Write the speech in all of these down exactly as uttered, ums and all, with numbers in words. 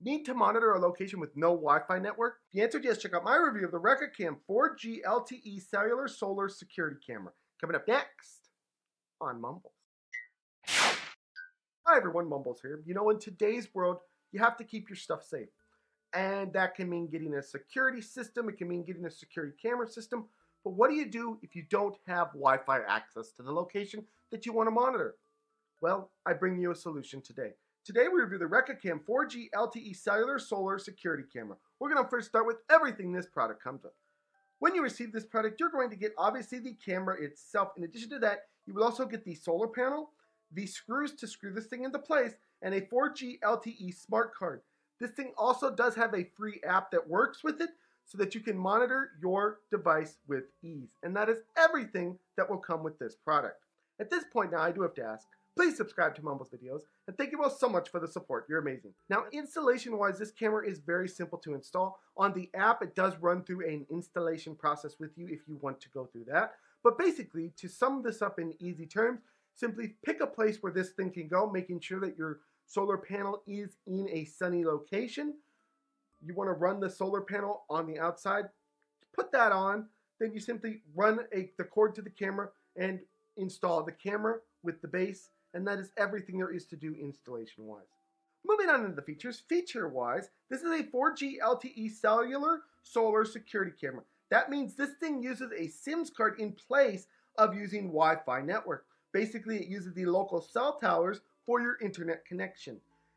Need to monitor a location with no Wi-Fi network? If the answer is yes, check out my review of the Recacam four G L T E Cellular Solar Security Camera. Coming up next on Mumbles. Hi everyone, Mumbles here. You know, in today's world, you have to keep your stuff safe. And that can mean getting a security system, it can mean getting a security camera system. But what do you do if you don't have Wi-Fi access to the location that you want to monitor? Well, I bring you a solution today. Today we review the Recacam four G L T E Cellular Solar Security Camera. We're going to first start with everything this product comes with. When you receive this product, you're going to get obviously the camera itself. In addition to that, you will also get the solar panel, the screws to screw this thing into place, and a four G L T E smart card. This thing also does have a free app that works with it so that you can monitor your device with ease. And that is everything that will come with this product. At this point now, I do have to ask, please subscribe to MumblesVideos, and thank you all so much for the support. You're amazing. Now, installation-wise, this camera is very simple to install. On the app, it does run through an installation process with you if you want to go through that. But basically, to sum this up in easy terms, simply pick a place where this thing can go, making sure that your solar panel is in a sunny location. You want to run the solar panel on the outside. Put that on. Then you simply run a, the cord to the camera and install the camera with the base. And that is everything there is to do installation-wise. Moving on into the features. Feature-wise, this is a four G L T E cellular solar security camera. That means this thing uses a SIMS card in place of using Wi-Fi network. Basically, it uses the local cell towers for your internet connection.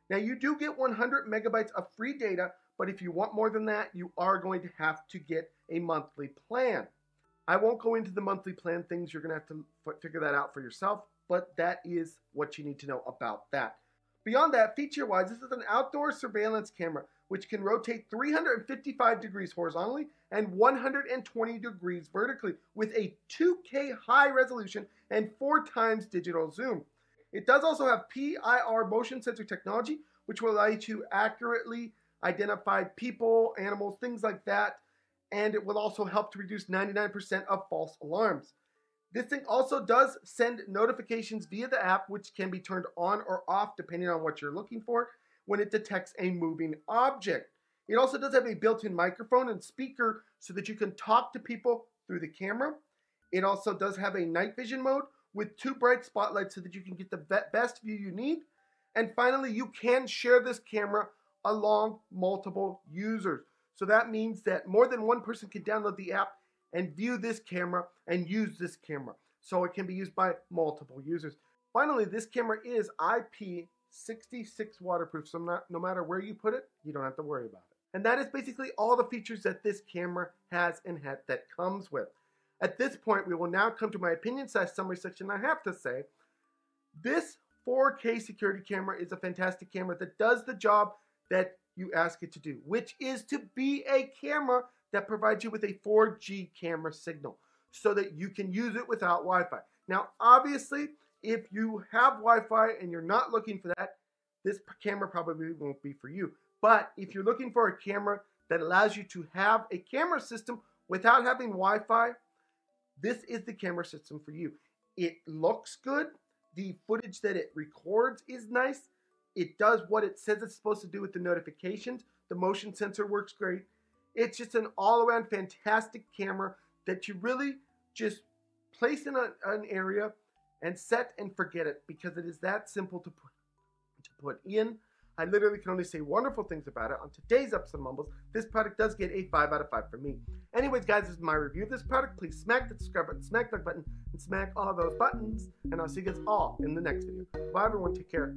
Now, you do get one hundred megabytes of free data, but if you want more than that, you are going to have to get a monthly plan. I won't go into the monthly plan things. You're going to have to figure that out for yourself. But that is what you need to know about that. Beyond that, feature-wise, this is an outdoor surveillance camera, which can rotate three hundred fifty-five degrees horizontally and one hundred twenty degrees vertically with a two K high resolution and four times digital zoom. It does also have P I R motion sensor technology, which will allow you to accurately identify people, animals, things like that. And it will also help to reduce ninety-nine percent of false alarms. This thing also does send notifications via the app, which can be turned on or off depending on what you're looking for when it detects a moving object. It also does have a built-in microphone and speaker so that you can talk to people through the camera. It also does have a night vision mode with two bright spotlights so that you can get the best view you need. And finally, you can share this camera along multiple users. So that means that more than one person can download the app and view this camera and use this camera. So it can be used by multiple users. Finally, this camera is I P sixty-six waterproof, so not, no matter where you put it, you don't have to worry about it. And that is basically all the features that this camera has and had that comes with. At this point, we will now come to my opinion slash summary section. I have to say, this four K security camera is a fantastic camera that does the job that you ask it to do, which is to be a camera that provides you with a four G camera signal so that you can use it without Wi-Fi. Now, obviously, if you have Wi-Fi and you're not looking for that, this camera probably won't be for you. But if you're looking for a camera that allows you to have a camera system without having Wi-Fi, this is the camera system for you. It looks good. The footage that it records is nice. It does what it says it's supposed to do with the notifications. The motion sensor works great. It's just an all-around fantastic camera that you really just place in a, an area and set and forget it, because it is that simple to put, to put in. I literally can only say wonderful things about it. On today's episode of Mumbles, this product does get a five out of five from me. Anyways, guys, this is my review of this product. Please smack the subscribe button, smack the like button, and smack all those buttons. And I'll see you guys all in the next video. Bye, everyone. Take care.